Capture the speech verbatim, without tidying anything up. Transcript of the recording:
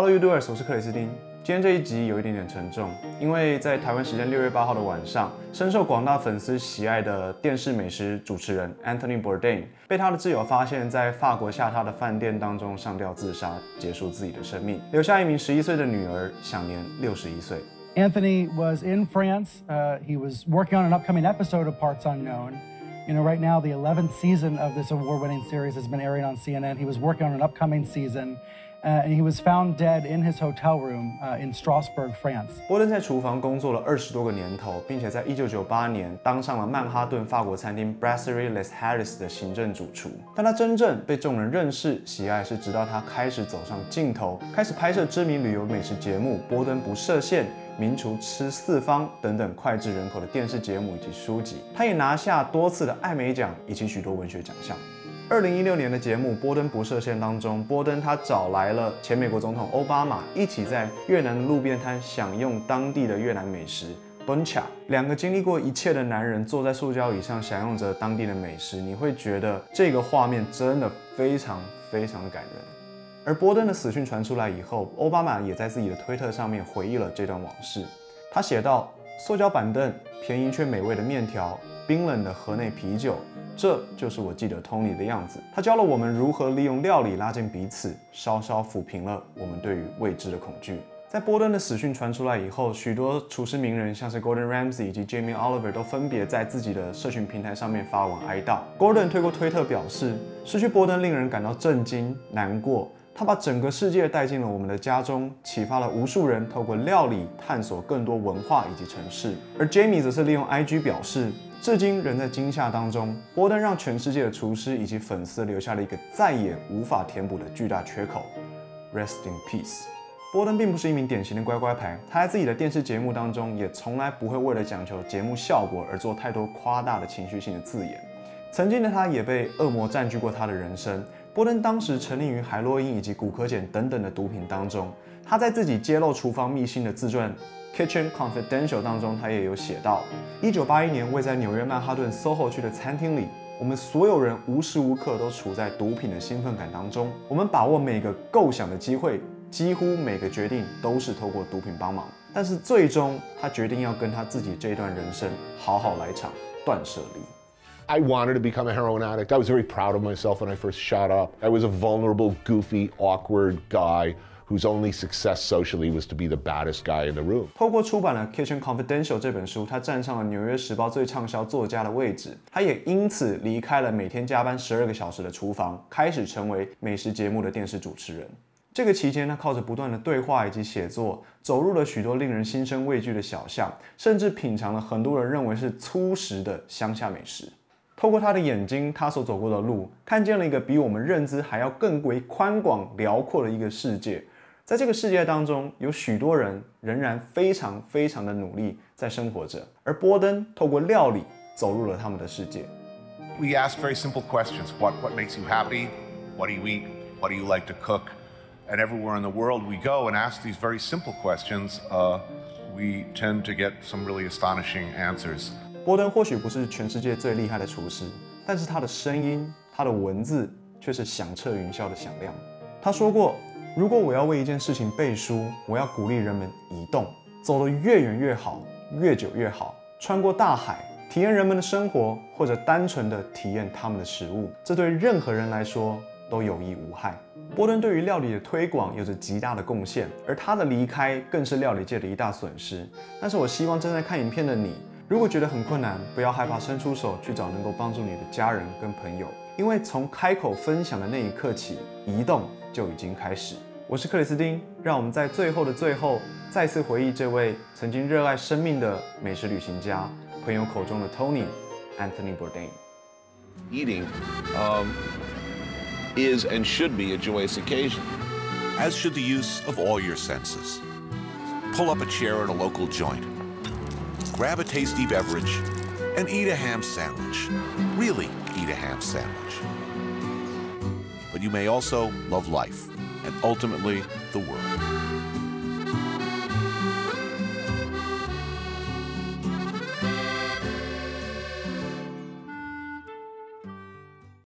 Hello YouTubers， 我是克里斯汀。今天这一集有一点点沉重，因为在台湾时间六月八号的晚上，深受广大粉丝喜爱的电视美食主持人 Anthony Bourdain 被他的挚友发现，在法国下榻的饭店当中上吊自杀，结束自己的生命，留下一名十一岁的女儿，享年六十一岁。Anthony was in France. Uh, he was working on an upcoming episode of Parts Unknown. You know, right now the eleventh season of this award-winning series has been airing on C N N. He was working on an upcoming season. Uh, and he was found dead in his hotel room uh, in Strasbourg, France. 波登在厨房工作了二十多个年头，并且在一九九八年当上了曼哈顿法国餐厅 Brasserie Les Halles 的行政主厨。但他真正被众人认识、喜爱是直到他开始走上镜头，开始拍摄知名旅游美食节目《波登不设限》、《名厨吃四方》等等脍炙人口的电视节目以及书籍。他也拿下多次的艾美奖以及许多文学奖项。 二零一六年的节目《波登不设限》当中，波登他找来了前美国总统奥巴马，一起在越南的路边摊享用当地的越南美食 Boncha。两个经历过一切的男人坐在塑胶椅上享用着当地的美食，你会觉得这个画面真的非常非常的感人。而波登的死讯传出来以后，奥巴马也在自己的推特上面回忆了这段往事。他写道：“塑胶板凳，便宜却美味的面条，冰冷的河内啤酒。” 这就是我记得 Tony 的样子，他教了我们如何利用料理拉近彼此，稍稍抚平了我们对于未知的恐惧。在波登的死讯传出来以后，许多厨师名人，像是 Gordon Ramsay 以及 Jamie Oliver 都分别在自己的社群平台上面发文哀悼。Gordon 透过推特表示，失去波登令人感到震惊、难过。 他把整个世界带进了我们的家中，启发了无数人透过料理探索更多文化以及城市。而 Jamie 则是利用 I G 表示，至今仍在惊吓当中。波登让全世界的厨师以及粉丝留下了一个再也无法填补的巨大缺口。Rest in peace。波登并不是一名典型的乖乖牌，他在自己的电视节目当中也从来不会为了讲求节目效果而做太多夸大的情绪性的字眼。曾经的他也被恶魔占据过他的人生。 波登当时沉溺于海洛因以及古柯碱等等的毒品当中。他在自己揭露厨房秘辛的自传《Kitchen Confidential》当中，他也有写到： 一九八一年，位在纽约曼哈顿 SoHo 区的餐厅里，我们所有人无时无刻都处在毒品的兴奋感当中。我们把握每个构想的机会，几乎每个决定都是透过毒品帮忙。但是最终，他决定要跟他自己这段人生好好来场断舍离。 I wanted to become a heroin addict. I was very proud of myself when I first shot up. I was a vulnerable, goofy, awkward guy whose only success socially was to be the baddest guy in the room. 透过出版了《Kitchen Confidential》这本书，他站上了《纽约时报》最畅销作家的位置。他也因此离开了每天加班十二个小时的厨房，开始成为美食节目的电视主持人。 这个期间，他靠着不断的对话以及写作，走入了许多令人心生畏惧的小巷，甚至品尝了很多人认为是粗食的乡下美食。透过他的眼睛，他所走过的路，看见了一个比我们认知还要更为宽广、辽阔的一个世界。在这个世界当中，有许多人仍然非常非常的努力在生活着，而波登透过料理走入了他们的世界。We ask very simple questions: What what makes you happy? What do you eat? What do you like to cook? And everywhere in the world we go and ask these very simple questions, uh, we tend to get some really astonishing answers. 波登或许不是全世界最厉害的厨师，但是他的声音、他的文字却是响彻云霄的响亮。他说过：“如果我要为一件事情背书，我要鼓励人们移动，走得越远越好，越久越好，穿过大海，体验人们的生活，或者单纯的体验他们的食物，这对任何人来说。” 都有益无害。波登对于料理的推广有着极大的贡献，而他的离开更是料理界的一大损失。但是我希望正在看影片的你，如果觉得很困难，不要害怕伸出手去找能够帮助你的家人跟朋友，因为从开口分享的那一刻起，移动就已经开始。我是克里斯汀，让我们在最后的最后，再次回忆这位曾经热爱生命的美食旅行家，朋友口中的 Tony Anthony Bourdain。Eating, um. is and should be a joyous occasion. As should the use of all your senses. Pull up a chair at a local joint, grab a tasty beverage, and eat a ham sandwich. Really eat a ham sandwich. But you may also love life and ultimately the world.